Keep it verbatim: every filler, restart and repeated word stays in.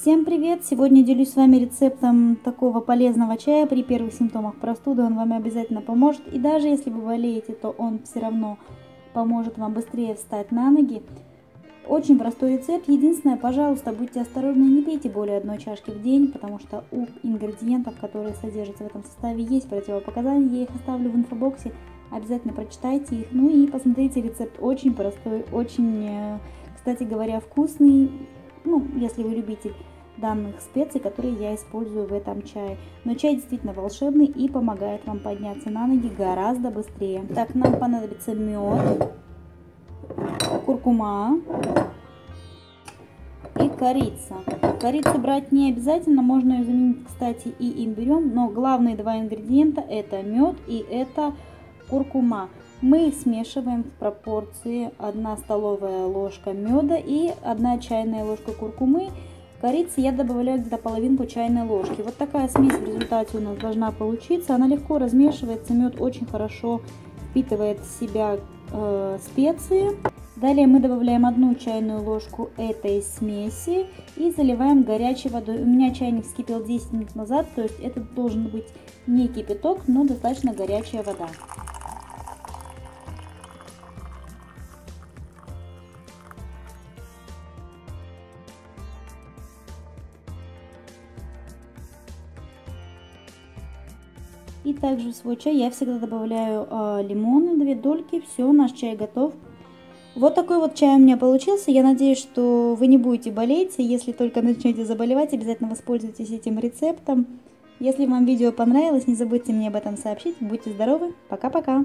Всем привет! Сегодня делюсь с вами рецептом такого полезного чая при первых симптомах простуды. Он вам обязательно поможет. И даже если вы болеете, то он все равно поможет вам быстрее встать на ноги. Очень простой рецепт. Единственное, пожалуйста, будьте осторожны, не пейте более одной чашки в день, потому что у ингредиентов, которые содержатся в этом составе, есть противопоказания. Я их оставлю в инфобоксе. Обязательно прочитайте их. Ну и посмотрите рецепт. Очень простой, очень, кстати говоря, вкусный. Ну, если вы любитель данных специй, которые я использую в этом чае. Но чай действительно волшебный и помогает вам подняться на ноги гораздо быстрее. Так, нам понадобится мед, куркума и корица. Корицу брать не обязательно, можно ее заменить, кстати, и имбирем. Но главные два ингредиента — это мед и это куркума. Мы их смешиваем в пропорции одна столовая ложка меда и одна чайная ложка куркумы. Корицы я добавляю где-то половинку чайной ложки. Вот такая смесь в результате у нас должна получиться. Она легко размешивается, мед очень хорошо впитывает в себя э, специи. Далее мы добавляем одну чайную ложку этой смеси и заливаем горячей водой. У меня чайник вскипел десять минут назад, то есть это должен быть не кипяток, но достаточно горячая вода. И также в свой чай я всегда добавляю э, лимона, две дольки. Все, наш чай готов. Вот такой вот чай у меня получился. Я надеюсь, что вы не будете болеть. Если только начнете заболевать, обязательно воспользуйтесь этим рецептом. Если вам видео понравилось, не забудьте мне об этом сообщить. Будьте здоровы. Пока-пока.